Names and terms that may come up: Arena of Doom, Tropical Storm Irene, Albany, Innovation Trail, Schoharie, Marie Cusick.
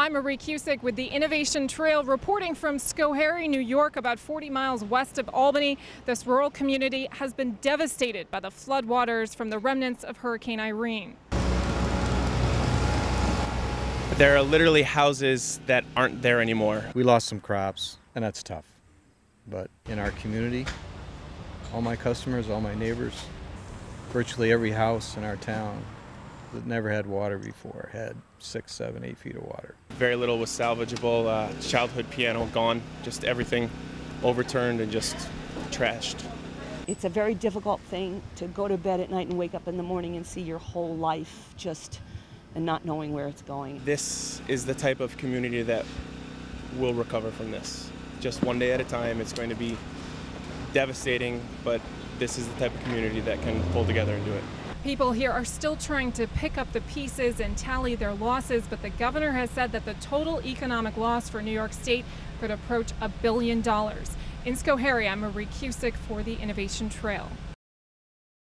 I'm Marie Cusick with the Innovation Trail reporting from Schoharie, New York, about 40 miles west of Albany. This rural community has been devastated by the floodwaters from the remnants of Hurricane Irene. There are literally houses that aren't there anymore. We lost some crops, and that's tough. But in our community, all my customers, all my neighbors, virtually every house in our town that never had water before had 6, 7, 8 feet of water. Very little was salvageable. Childhood piano gone, just everything overturned and just trashed. It's a very difficult thing to go to bed at night and wake up in the morning and see your whole life just and not knowing where it's going. This is the type of community that will recover from this. Just one day at a time. It's going to be devastating, but this is the type of community that can pull together and do it. People here are still trying to pick up the pieces and tally their losses, but the governor has said that the total economic loss for New York State could approach $1 billion. In Schoharie, I'm Marie Cusick for the Innovation Trail.